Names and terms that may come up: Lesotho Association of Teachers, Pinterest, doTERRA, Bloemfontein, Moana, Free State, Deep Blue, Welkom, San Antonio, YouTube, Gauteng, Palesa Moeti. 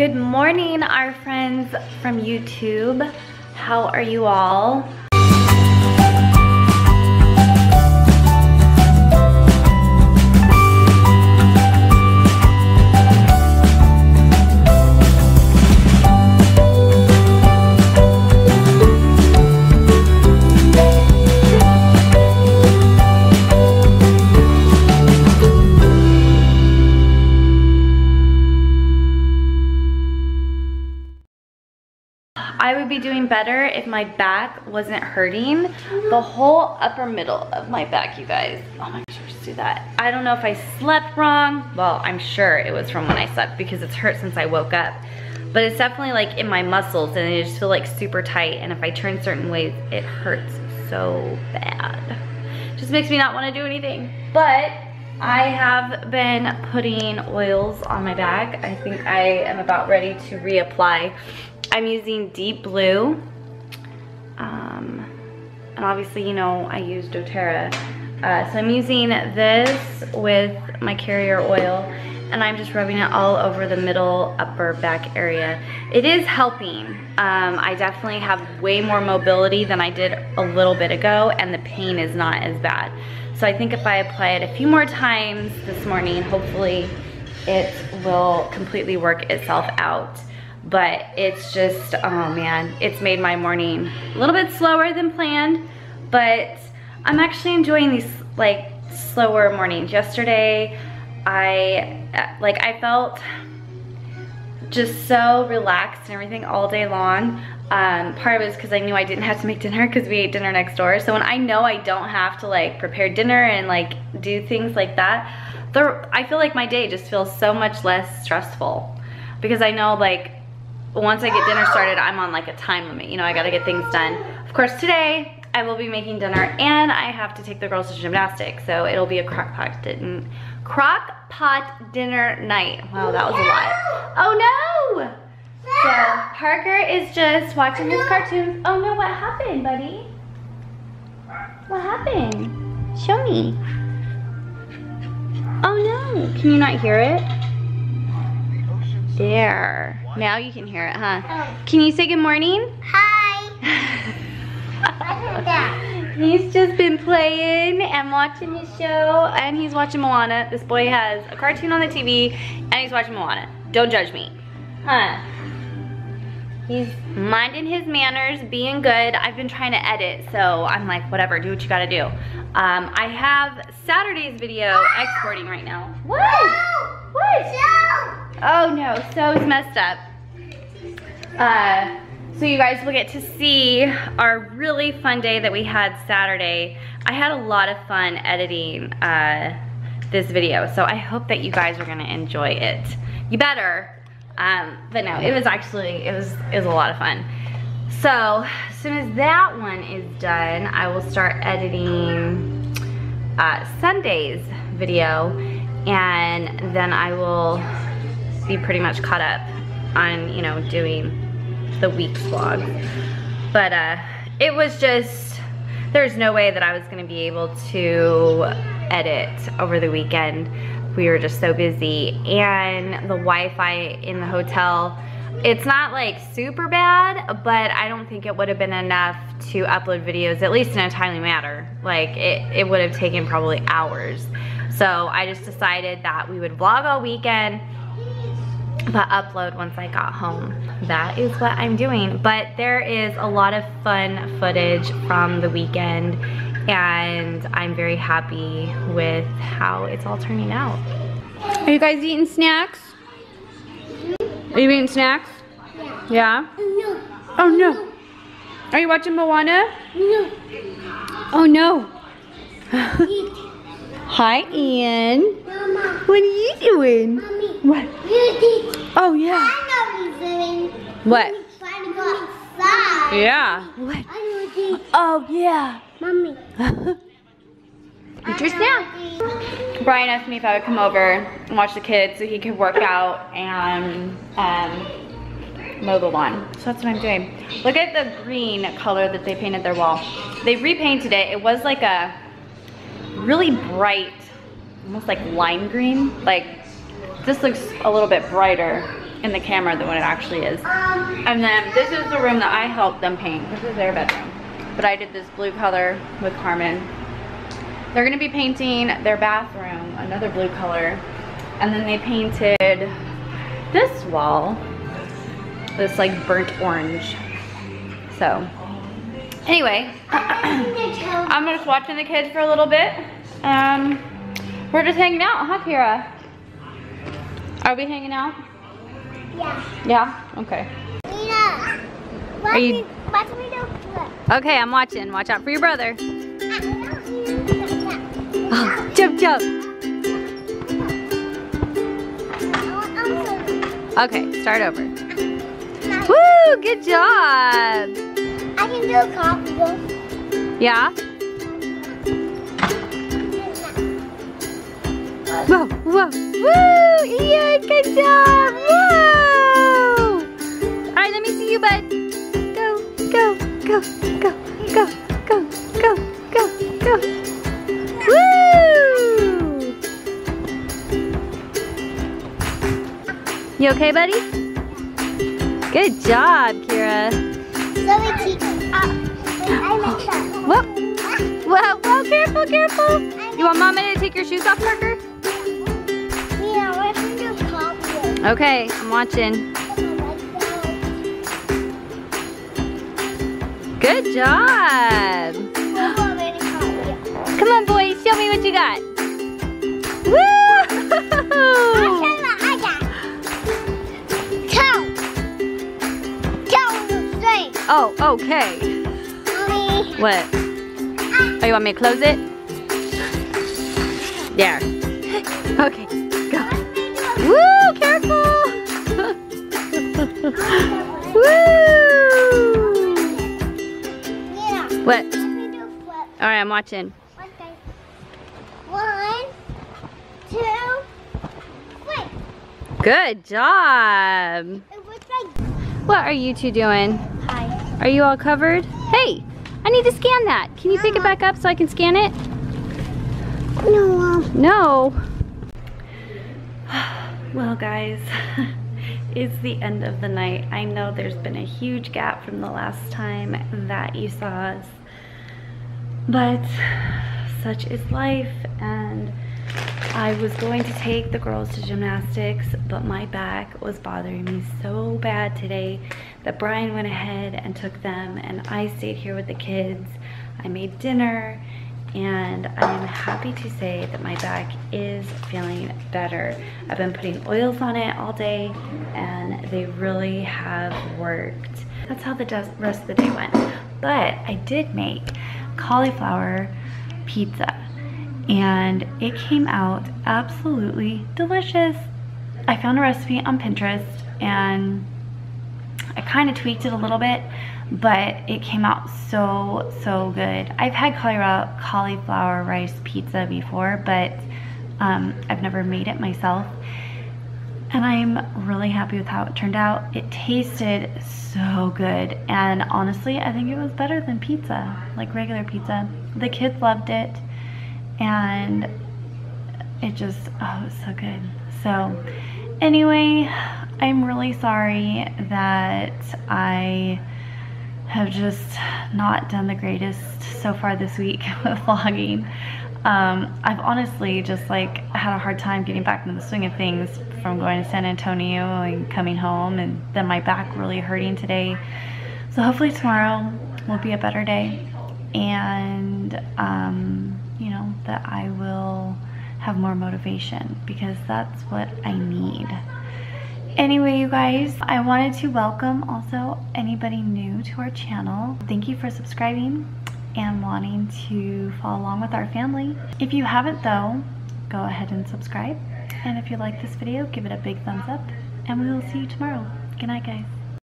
Good morning, our friends from YouTube. How are you all? I would be doing better if my back wasn't hurting. The whole upper middle of my back, you guys. Oh my gosh, just do that. I don't know if I slept wrong. Well, I'm sure it was from when I slept because it's hurt since I woke up. But it's definitely like in my muscles and they just feel like super tight. And if I turn certain ways, it hurts so bad. Just makes me not want to do anything. But I have been putting oils on my back. I think I am about ready to reapply. I'm using Deep Blue, and obviously, you know, I use doTERRA. So I'm using this with my carrier oil, and I'm just rubbing it all over the middle upper back area. It is helping. I definitely have way more mobility than I did a little bit ago, and the pain is not as bad. So I think if I apply it a few more times this morning, hopefully it will completely work itself out. But it's just, oh man, it's made my morning a little bit slower than planned, but I'm actually enjoying these like slower mornings. Yesterday, I felt just so relaxed and everything all day long. Part of it is because I knew I didn't have to make dinner because we ate dinner next door. So when I know I don't have to like prepare dinner and like do things like that, I feel like my day just feels so much less stressful because I know like, once I get dinner started, I'm on like a time limit. You know, I gotta get things done. Of course, today, I will be making dinner and I have to take the girls to gymnastics. So it'll be a crock pot dinner night. Wow, that was a lot. Oh no! So Parker is just watching his cartoons. Oh no, what happened, buddy? What happened? Show me. Oh no, can you not hear it? There. Now you can hear it, huh? Oh. Can you say good morning? Hi. He's just been playing and watching his show, and he's watching Moana. This boy has a cartoon on the TV, and he's watching Moana. Don't judge me. Huh? He's minding his manners, being good. I've been trying to edit, so I'm like, whatever, do what you gotta do. I have Saturday's video exporting right now. What? What? Oh no, so it's messed up. So you guys will get to see our really fun day that we had Saturday. I had a lot of fun editing this video, so I hope that you guys are gonna enjoy it. You better. But no, it was actually, it was a lot of fun. So as soon as that one is done, I will start editing Sunday's video, and then I will be pretty much caught up on, you know, doing the week's vlog. But it was just, there's no way that I was gonna be able to edit over the weekend. We were just so busy, and the Wi-Fi in the hotel, it's not like super bad, but I don't think it would have been enough to upload videos, at least in a timely manner. Like it would have taken probably hours. So I just decided that we would vlog all weekend, but upload once I got home. That is what I'm doing. But there is a lot of fun footage from the weekend, and I'm very happy with how it's all turning out. Are you guys eating snacks? Are you eating snacks? Yeah? No. Oh no. Are you watching Moana? No. Oh no. Hi, Ian. Mama. What are you doing? Mommy. What? Oh yeah. What? Yeah. What? Oh yeah. Mommy. Eat your snack. Brian asked me if I would come over and watch the kids so he could work out and mow the lawn. So that's what I'm doing. Look at the green color that they painted their wall. They repainted it. It was like a really bright, almost like lime green. Like this looks a little bit brighter in the camera than what it actually is. And then this is the room that I helped them paint. This is their bedroom, but I did this blue color with Carmen. They're gonna be painting their bathroom, another blue color. And then they painted this wall, this like burnt orange. So anyway, I'm just watching the kids for a little bit. We're just hanging out, huh, Kira? Are we hanging out? Yeah. Yeah? Okay. Nina, watch me do flip. Okay, I'm watching. Watch out for your brother. Oh, jump, jump. Okay, start over. Woo, good job. I can do a copy. Yeah? Whoa, whoa, woo! Yeah, good job! Woo! All right, let me see you, bud. Go, go, go, go, go, go, go, go, go. Woo! You okay, buddy? Good job, Kira. So whoa, whoa, whoa! Careful, careful! You want Mama to take your shoes off, Parker? Okay, I'm watching. Good job. Come on, boys, show me what you got. Woo! I'll show you what I got. Count. Oh, okay. Mommy. What? Oh, you want me to close it? There. Okay, go. Woo! Careful! Woo! Yeah. What? Alright, I'm watching. Okay. 1, 2, 3. Good job! What are you two doing? Hi. Are you all covered? Hey! I need to scan that. Can you pick it back up so I can scan it? No, Mom. No. Well guys, it's the end of the night. I know there's been a huge gap from the last time that you saw us, but such is life. And I was going to take the girls to gymnastics, but my back was bothering me so bad today that Brian went ahead and took them, and I stayed here with the kids. I made dinner, and I'm happy to say that my back is feeling better. I've been putting oils on it all day, and they really have worked. That's how the rest of the day went. But I did make cauliflower pizza, and it came out absolutely delicious. I found a recipe on Pinterest, and I kind of tweaked it a little bit, but it came out so, so good. I've had cauliflower rice pizza before, but I've never made it myself. And I'm really happy with how it turned out. It tasted so good. And honestly, I think it was better than pizza, like regular pizza. The kids loved it, and it just, oh, it was so good. So anyway, I'm really sorry that I have just not done the greatest so far this week with vlogging. I've honestly just like had a hard time getting back into the swing of things from going to San Antonio and coming home, and then my back really hurting today. So hopefully tomorrow will be a better day, and you know, that I will have more motivation, because that's what I need. Anyway, you guys, I wanted to welcome also anybody new to our channel. Thank you for subscribing and wanting to follow along with our family. If you haven't though, go ahead and subscribe. And if you like this video, give it a big thumbs up, and we will see you tomorrow. Good night, guys.